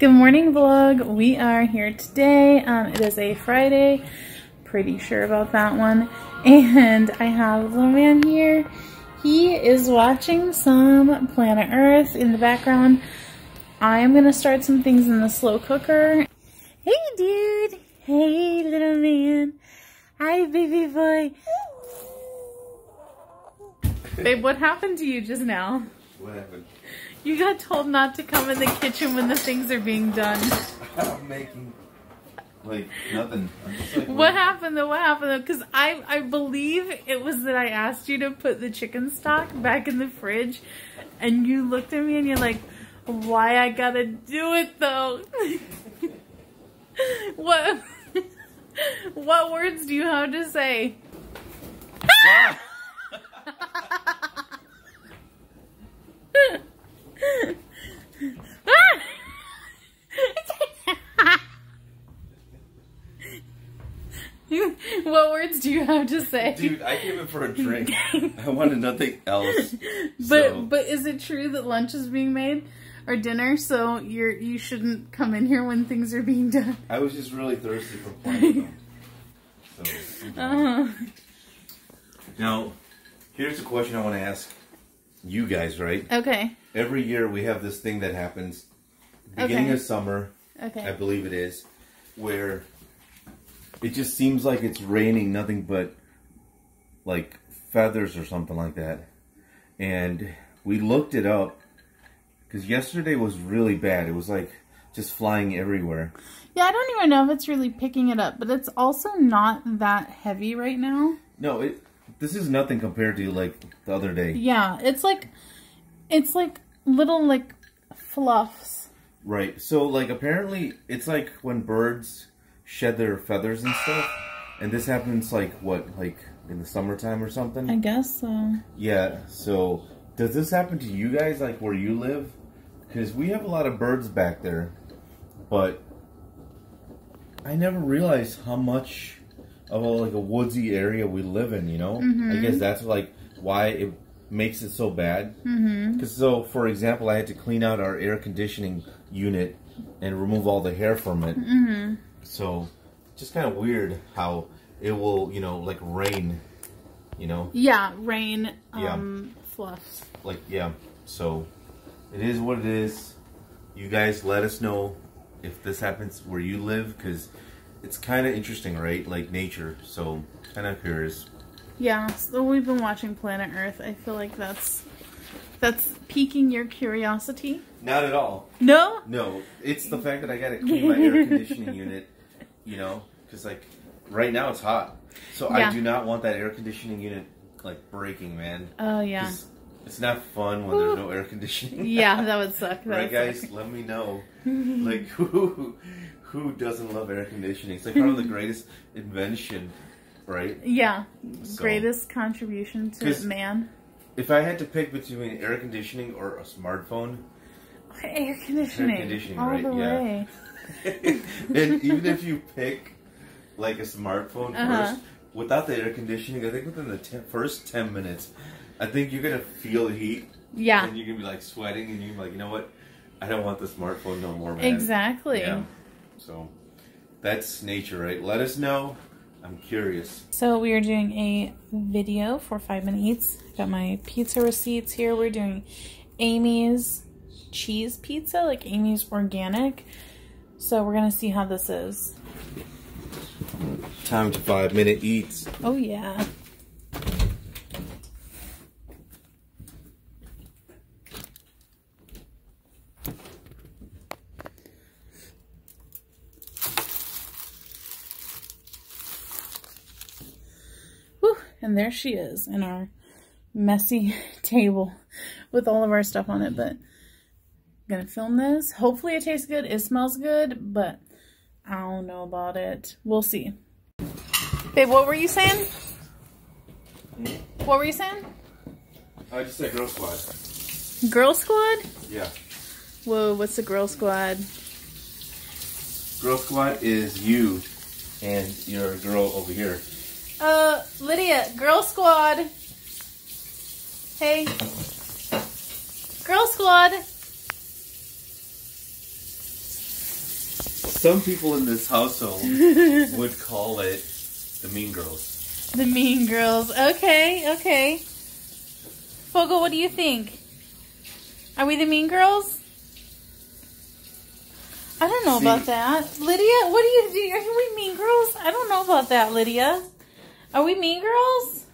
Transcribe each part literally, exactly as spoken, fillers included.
Good morning, vlog. We are here today. Um, it is a Friday. Pretty sure about that one. And I have a little man here. He is watching some Planet Earth in the background. I am going to start some things in the slow cooker. Hey, dude. Hey, little man. Hi, baby boy. Babe, what happened to you just now? What happened? You got told not to come in the kitchen when the things are being done. I'm making, like, nothing. I'm just like, what, what happened though? What happened though? Because I, I believe it was that I asked you to put the chicken stock back in the fridge, and you looked at me and you're like, why I gotta do it though? What, what words do you have to say? Ah! What words do you have to say? Dude, I came in for a drink. I wanted nothing else. But so. But is it true that lunch is being made or dinner, so you're you shouldn't come in here when things are being done? I was just really thirsty for playing though. So uh-huh. Now, here's a question I want to ask you guys, right? Okay. Every year we have this thing that happens beginning okay. of summer. Okay. I believe it is, where it just seems like it's raining nothing but like feathers or something like that. And we looked it up because yesterday was really bad. It was like just flying everywhere. Yeah, I don't even know if it's really picking it up, but it's also not that heavy right now. No, it this is nothing compared to like the other day. Yeah, it's like it's like little like fluffs. Right. So like apparently it's like when birds shed their feathers and stuff, and this happens like what, like in the summertime or something? I guess so. Yeah. So does this happen to you guys, like where you live? Because we have a lot of birds back there, but I never realized how much of a, like a woodsy area we live in. You know, mm-hmm. I guess that's like why it makes it so bad. Because mm-hmm. so, for example, I had to clean out our air conditioning unit and remove all the hair from it. Mm-hmm. So, just kind of weird how it will, you know, like rain, you know? Yeah, rain, um, yeah. fluffs. Like, yeah. So, it is what it is. You guys let us know if this happens where you live, because it's kind of interesting, right? Like nature. So, kind of curious. Yeah, so we've been watching Planet Earth. I feel like that's... That's piquing your curiosity? Not at all. No? No. It's the fact that I gotta clean my air conditioning unit, you know, because, like, right now it's hot. So yeah. I do not want that air conditioning unit, like, breaking, man. Oh, yeah. It's not fun when there's no air conditioning. Yeah, that would suck. That right, would guys? Suck. Let me know, like, who, who doesn't love air conditioning? It's, like, probably the greatest invention, right? Yeah. So. Greatest contribution to man. If I had to pick between air conditioning or a smartphone, air conditioning, air conditioning, all right? The way. Yeah. And even if you pick like a smartphone uh-huh. first, without the air conditioning, I think within the ten, first ten minutes, I think you're gonna feel the heat. Yeah. And you're gonna be like sweating, and you're like, you know what? I don't want the smartphone no more, man. Exactly. Yeah. So that's nature, right? Let us know. I'm curious. So we are doing a video for Five Minute Eats. Got my pizza receipts here. We're doing Amy's cheese pizza, like Amy's organic. So we're gonna see how this is. Time to Five Minute Eats. Oh yeah. And there she is in our messy table with all of our stuff on it. But I'm going to film this. Hopefully it tastes good. It smells good. But I don't know about it. We'll see. Babe, what were you saying? What were you saying? I just said Girl Squad. Girl Squad? Yeah. Whoa, what's the Girl Squad? Girl Squad is you and your girl over here. Uh, Lydia, Girl Squad. Hey. Girl Squad. Some people in this household would call it the Mean Girls. The Mean Girls. Okay, okay. Fogel, what do you think? Are we the Mean Girls? I don't know See, about that. Lydia, what do you do? Are we Mean Girls? I don't know about that, Lydia. Are we Mean Girls?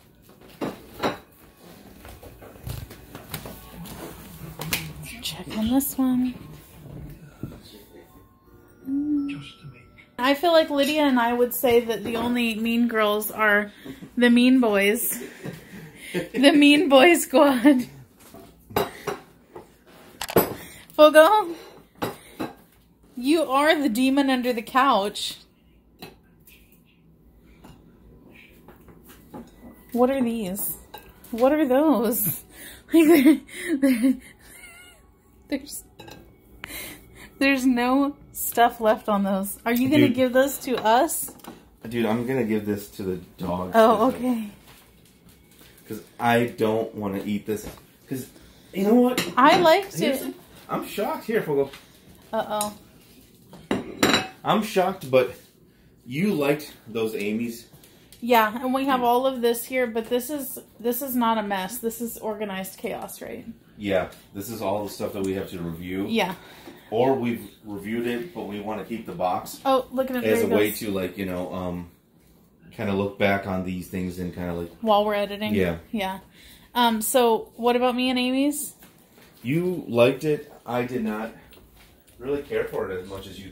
Check on this one. I feel like Lydia and I would say that the only Mean Girls are the Mean Boys. The Mean Boy Squad. Fogel, you are the demon under the couch. What are these? What are those? Like, they're, they're, there's, there's no stuff left on those. Are you going to give those to us? Dude, I'm going to give this to the dog. Oh, okay. Because I don't want to eat this. Because, you know what? I liked it. Here's, I'm shocked. Here, Fogel. Uh-oh. I'm shocked, but you liked those Amy's. Yeah, and we have all of this here, but this is this is not a mess. This is organized chaos, right? Yeah, this is all the stuff that we have to review. Yeah. Or we've reviewed it, but we want to keep the box. Oh, look at it. As a way to, like, you know, um, kind of look back on these things and kind of, like... While we're editing? Yeah. Yeah. Um, so, what about me and Amy's? You liked it. I did not really care for it as much as you,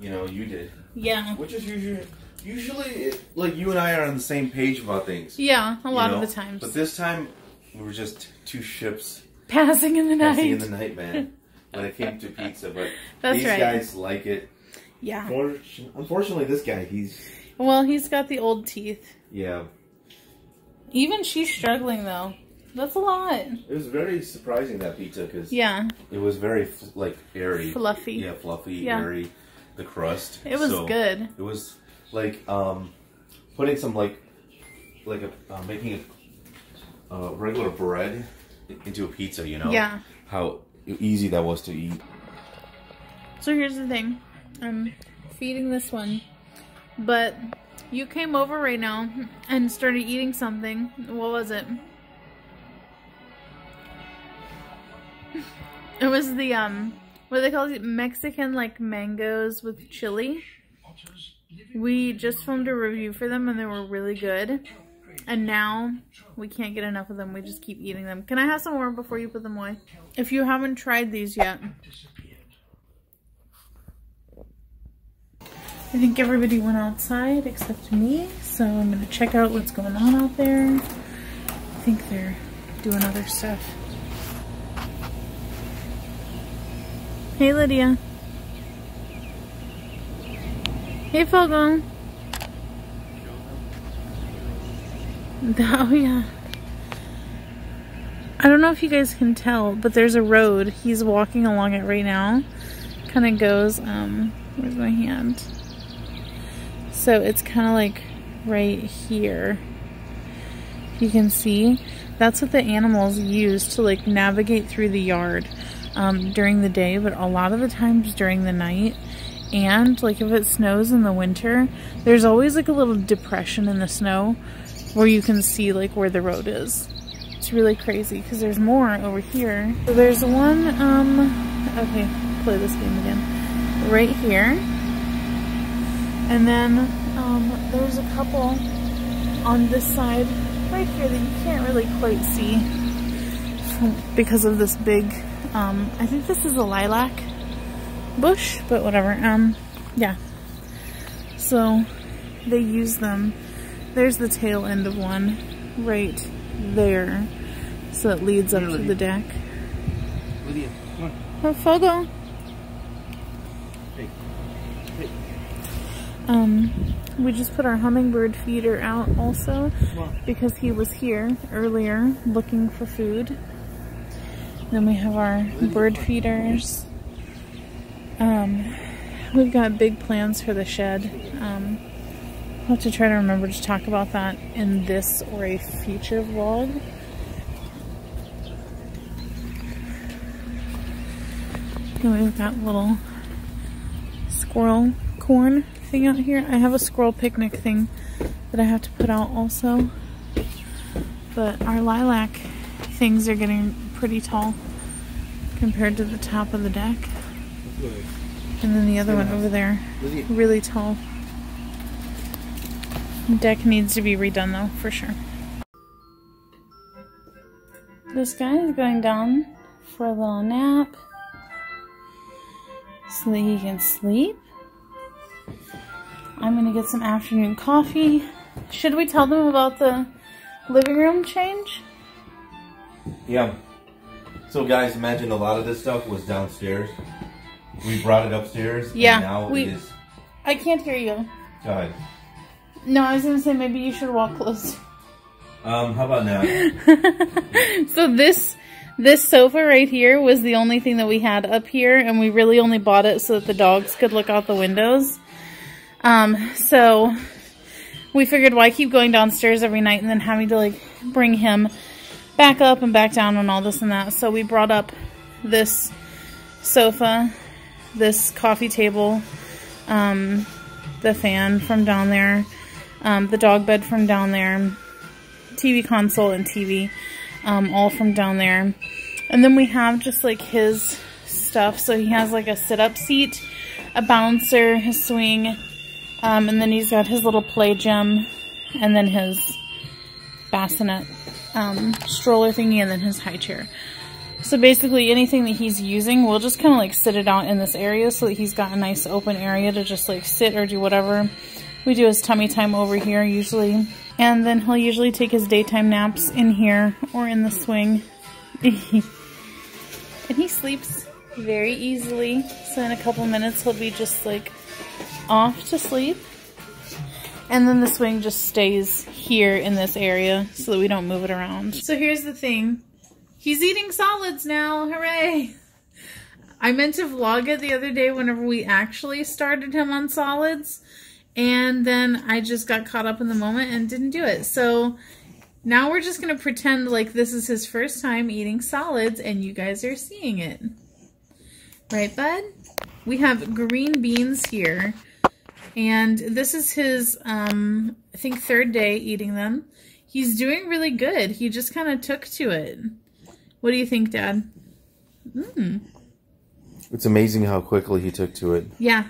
you know, you did. Yeah. Which is usually, usually it, like, you and I are on the same page about things. Yeah, a lot you know? of the times. But this time, we were just two ships passing in the night. Passing in the night, man. When it came to pizza, but That's these right. guys like it. Yeah. Unfortunately, this guy, he's... Well, he's got the old teeth. Yeah. Even she's struggling, though. That's a lot. It was very surprising, that pizza, because yeah. it was very, like, airy. Fluffy. Yeah, fluffy, yeah. airy. The crust. It was so good. It was, like, um, putting some, like, like a, uh, making a uh, regular bread into a pizza, you know? Yeah. How easy that was to eat. So here's the thing. I'm feeding this one. But you came over right now and started eating something. What was it? It was the, um, what do they call it? Mexican, like, mangoes with chili. We just filmed a review for them and they were really good. And now we can't get enough of them. We just keep eating them. Can I have some more before you put them away? If you haven't tried these yet. I think everybody went outside except me, so I'm going to check out what's going on out there. I think they're doing other stuff. Hey, Lydia. Hey, Fogel. Oh, yeah. I don't know if you guys can tell, but there's a road. He's walking along it right now. Kind of goes, um, where's my hand? So it's kind of like right here. You can see that's what the animals use to like navigate through the yard um, during the day, but a lot of the times during the night. And like if it snows in the winter, there's always like a little depression in the snow where you can see like where the road is. It's really crazy because there's more over here. So there's one, um, okay, play this game again, right here. And then um, there's a couple on this side right here that you can't really quite see because of this big, um, I think this is a lilac bush, but whatever. Um, yeah. So they use them. There's the tail end of one right there. So it leads up to the deck. Lydia, come on. Oh, Fogel. Um, we just put our hummingbird feeder out also because he was here earlier looking for food. Then we have our bird feeders. Um, we've got big plans for the shed. Um, I'll have to try to remember to talk about that in this or a future vlog. Then we've got little squirrel corn thing out here. I have a squirrel picnic thing that I have to put out also. But our lilac things are getting pretty tall compared to the top of the deck. And then the other one over there, really tall. The deck needs to be redone though, for sure. This guy is going down for a little nap so that he can sleep. I'm gonna get some afternoon coffee. Should we tell them about the living room change? Yeah. So guys, imagine a lot of this stuff was downstairs. We brought it upstairs. Yeah. And now we, it is... I can't hear you. Go ahead. No, I was gonna say maybe you should walk closer. Um, how about now? So this this sofa right here was the only thing that we had up here, and we really only bought it so that the dogs could look out the windows. Um, so we figured, why keep going downstairs every night and then having to like bring him back up and back down and all this and that. So we brought up this sofa, this coffee table, um, the fan from down there, um, the dog bed from down there, T V console and T V, um, all from down there. And then we have just like his stuff. So he has like a sit-up seat, a bouncer, his swing, um, and then he's got his little play gym, and then his bassinet, um, stroller thingy, and then his high chair. So basically anything that he's using, we'll just kind of like sit it out in this area so that he's got a nice open area to just like sit or do whatever. We do his tummy time over here usually. And then he'll usually take his daytime naps in here or in the swing. And he sleeps very easily. So in a couple minutes he'll be just like off to sleep. And then the swing just stays here in this area so that we don't move it around. So here's the thing. He's eating solids now, hooray! I meant to vlog it the other day whenever we actually started him on solids. And then I just got caught up in the moment and didn't do it. So now we're just going to pretend like this is his first time eating solids and you guys are seeing it. Right, bud? We have green beans here. And this is his, um, I think, third day eating them. He's doing really good. He just kind of took to it. What do you think, Dad? Mm. It's amazing how quickly he took to it. Yeah.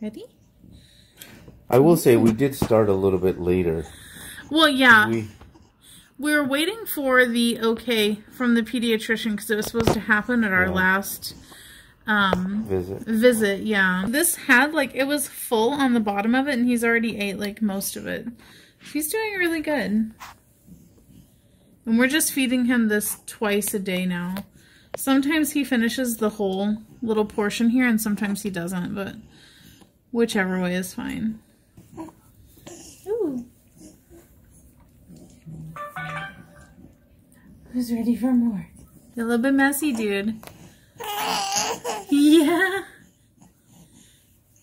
Ready? I will say we did start a little bit later. Well, yeah. We, we were waiting for the okay from the pediatrician because it was supposed to happen at our yeah. last um, visit. Visit, yeah. This had, like, it was full on the bottom of it, and he's already ate, like, most of it. He's doing really good. And we're just feeding him this twice a day now. Sometimes he finishes the whole little portion here, and sometimes he doesn't, but whichever way is fine. Ooh. Who's ready for more? You're a little bit messy, dude. Yeah.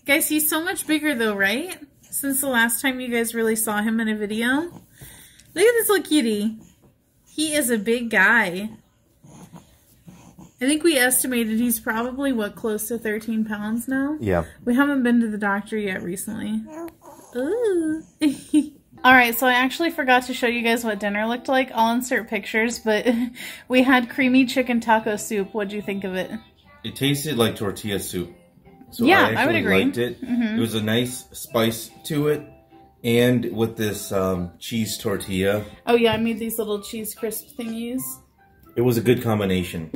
Guys, he's so much bigger though, right? Since the last time you guys really saw him in a video. Look at this little kitty. He is a big guy. I think we estimated he's probably, what, close to thirteen pounds now? Yeah. We haven't been to the doctor yet recently. Ooh. All right, so I actually forgot to show you guys what dinner looked like. I'll insert pictures, but we had creamy chicken taco soup. What'd you think of it? It tasted like tortilla soup. So yeah, I, I would agree. Liked it. Mm-hmm. It was a nice spice to it, and with this um, cheese tortilla. Oh yeah, I made these little cheese crisp thingies. It was a good combination.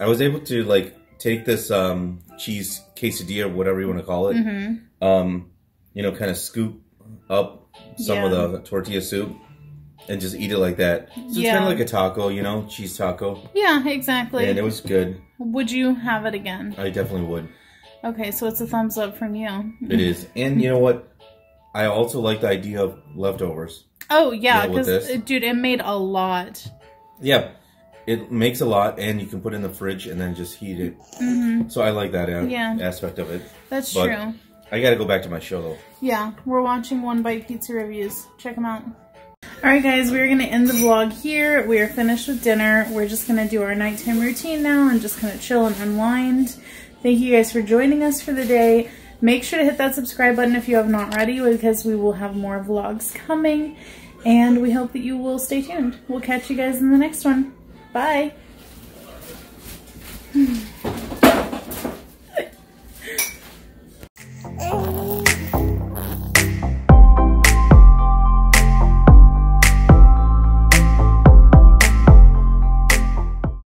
I was able to like take this um, cheese quesadilla, whatever you want to call it, mm-hmm. um, you know, kind of scoop up some yeah. of the tortilla soup and just eat it like that. So yeah. It's kind of like a taco, you know, cheese taco. Yeah, exactly. And it was good. Would you have it again? I definitely would. Okay, so it's a thumbs up from you. It is. And you know what? I also like the idea of leftovers. Oh, yeah, because, you know, dude, it made a lot. Yeah, it makes a lot, and you can put it in the fridge and then just heat it. Mm-hmm. So I like that yeah. aspect of it. That's but true. I got to go back to my show, though. Yeah, we're watching One Bite Pizza Reviews. Check them out. All right, guys, we're going to end the vlog here. We are finished with dinner. We're just going to do our nighttime routine now and just kind of chill and unwind. Thank you guys for joining us for the day. Make sure to hit that subscribe button if you have not already, because we will have more vlogs coming, and we hope that you will stay tuned. We'll catch you guys in the next one. Bye!